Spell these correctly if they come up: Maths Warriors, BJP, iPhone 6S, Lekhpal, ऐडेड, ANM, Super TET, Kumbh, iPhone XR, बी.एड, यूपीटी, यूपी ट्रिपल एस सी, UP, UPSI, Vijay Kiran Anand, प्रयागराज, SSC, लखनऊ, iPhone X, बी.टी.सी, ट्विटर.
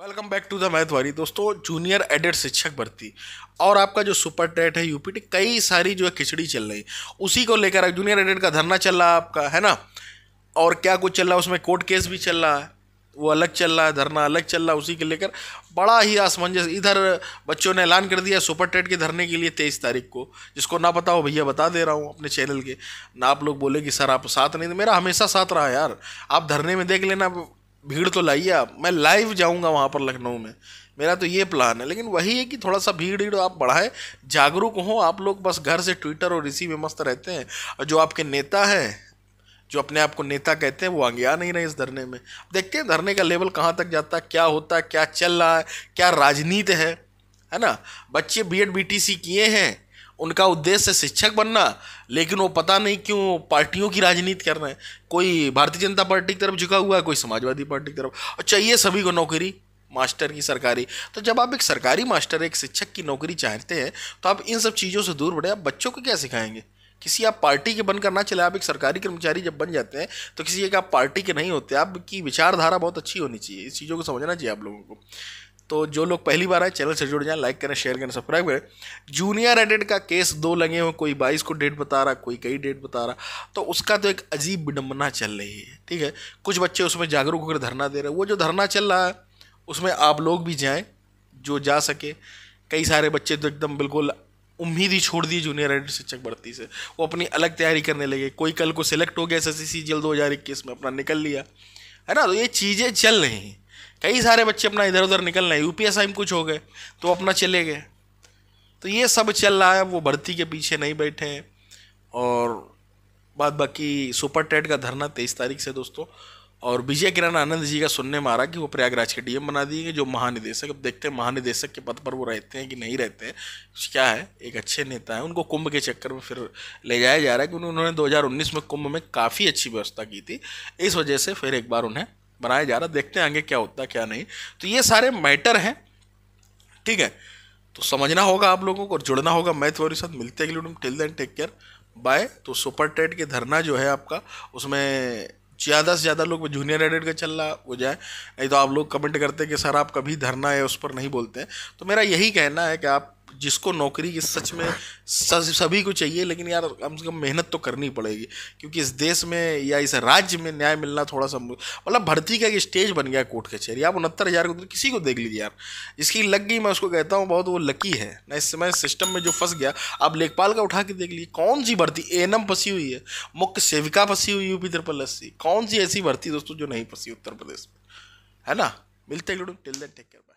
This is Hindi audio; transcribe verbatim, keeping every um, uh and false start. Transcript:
Welcome back to the math वारी दोस्तों। जूनियर एडेड शिक्षक भर्ती और आपका जो सुपर टेट है यूपीटी, कई सारी जो है खिचड़ी चल रही, उसी को लेकर जूनियर एडेड का धरना चल रहा आपका, है ना। और क्या कुछ चल रहा है उसमें, कोर्ट केस भी चल रहा है, वो अलग चल रहा है, धरना अलग चल रहा है, उसी के लेकर बड़ा ही असमंजस। इधर बच्चों ने ऐलान कर दिया सुपर टेट के धरने के लिए तेईस तारीख को। जिसको ना पता हो भैया बता दे रहा हूँ अपने चैनल के, ना आप लोग बोले कि सर आप साथ नहीं थे। मेरा हमेशा साथ रहा यार, आप धरने में देख लेना, भीड़ तो लाइए आप, मैं लाइव जाऊंगा वहाँ पर लखनऊ में, मेरा तो ये प्लान है। लेकिन वही है कि थोड़ा सा भीड़ भीड़ आप बढ़ाएं, जागरूक हो आप लोग। बस घर से ट्विटर और इसी में मस्त रहते हैं, और जो आपके नेता हैं, जो अपने आप को नेता कहते हैं, वो आगे आ नहीं रहे इस धरने में। देखते हैं धरने का लेवल कहाँ तक जाता है, क्या होता है, क्या चल रहा है, क्या राजनीति है, है ना। बच्चे बी.एड बी.टी.सी किए हैं, उनका उद्देश्य है शिक्षक बनना, लेकिन वो पता नहीं क्यों पार्टियों की राजनीति कर रहे हैं। कोई भारतीय जनता पार्टी की तरफ झुका हुआ है, कोई समाजवादी पार्टी की तरफ, और चाहिए सभी को नौकरी, मास्टर की सरकारी। तो जब आप एक सरकारी मास्टर, एक शिक्षक की नौकरी चाहते हैं, तो आप इन सब चीज़ों से दूर बढ़े। आप बच्चों को क्या सिखाएंगे? किसी आप पार्टी के बनकर ना चले। आप एक सरकारी कर्मचारी जब बन जाते हैं तो किसी एक आप पार्टी के नहीं होते, आपकी विचारधारा बहुत अच्छी होनी चाहिए। इस चीज़ों को समझना चाहिए आप लोगों को। तो जो लोग पहली बार आए चैनल से जुड़ जाएं, लाइक करें, शेयर करें, सब्सक्राइब करें। जूनियर एडेड का केस दो लगे हो, कोई बाईस को डेट बता रहा, कोई कई डेट बता रहा, तो उसका तो एक अजीब विडम्बना चल रही है, ठीक है। कुछ बच्चे उसमें जागरूक होकर धरना दे रहे हैं। वो जो धरना चल रहा है उसमें आप लोग भी जाएँ, जो जा सके। कई सारे बच्चे तो एकदम बिल्कुल उम्मीद ही छोड़ दी जूनियर एडेड शिक्षक भर्ती से, वो अपनी अलग तैयारी करने लगे। कोई कल को सिलेक्ट हो गया, एस एस सी जल्द दो हज़ार इक्कीस में अपना निकल लिया, है ना। तो ये चीज़ें चल रही हैं, कई सारे बच्चे अपना इधर उधर निकल रहे हैं। यू पी एस आई में कुछ हो गए तो अपना चले गए। तो ये सब चल रहा है, वो भर्ती के पीछे नहीं बैठे हैं। और बात बाकी सुपर टेट का धरना तेईस तारीख से दोस्तों। और विजय किरण आनंद जी का सुनने में आ रहा कि वो प्रयागराज के डी एम बना दिए गए, जो महानिदेशक। अब देखते हैं महानिदेशक के पद पर वो रहते हैं कि नहीं रहते हैं। क्या है, एक अच्छे नेता है, उनको कुंभ के चक्कर में फिर ले जाया जा रहा है, क्योंकि उन्होंने दो हज़ार उन्नीस में कुंभ में काफ़ी अच्छी व्यवस्था की थी। इस वजह से फिर एक बार उन्हें बनाया जा रहा। देखते हैं आगे क्या होता है क्या नहीं। तो ये सारे मैटर हैं, ठीक है। तो समझना होगा आप लोगों को और जुड़ना होगा मैथ वारियर साथ। मिलते हैं अगले, till then take care, bye. तो सुपर टेट के धरना जो है आपका, उसमें ज़्यादा से ज़्यादा लोग जूनियर एडेड का चल रहा हो जाए। नहीं तो आप लोग कमेंट करते हैं कि सर आप कभी धरना है उस पर नहीं बोलते हैं। तो मेरा यही कहना है कि आप जिसको नौकरी की सच में सभी को चाहिए, लेकिन यार कम से कम मेहनत तो करनी पड़ेगी, क्योंकि इस देश में या इस राज्य में न्याय मिलना थोड़ा सा मतलब भर्ती का एक स्टेज बन गया कोर्ट कचहरी। आप उनहत्तर हज़ार को किसी को देख लीजिए यार, इसकी लग गई, मैं उसको कहता हूँ बहुत वो लकी है ना। इस समय सिस्टम में जो फंस गया, आप लेखपाल का उठा के देख लीजिए, कौन सी भर्ती ए एन एम फंसी हुई है, मुख्य सेविका फंसी हुई यूपी ट्रिपल एस सी, कौन सी ऐसी भर्ती दोस्तों जो नहीं फंसी उत्तर प्रदेश में, है ना। मिलते हैं, टिल देन टेक केयर।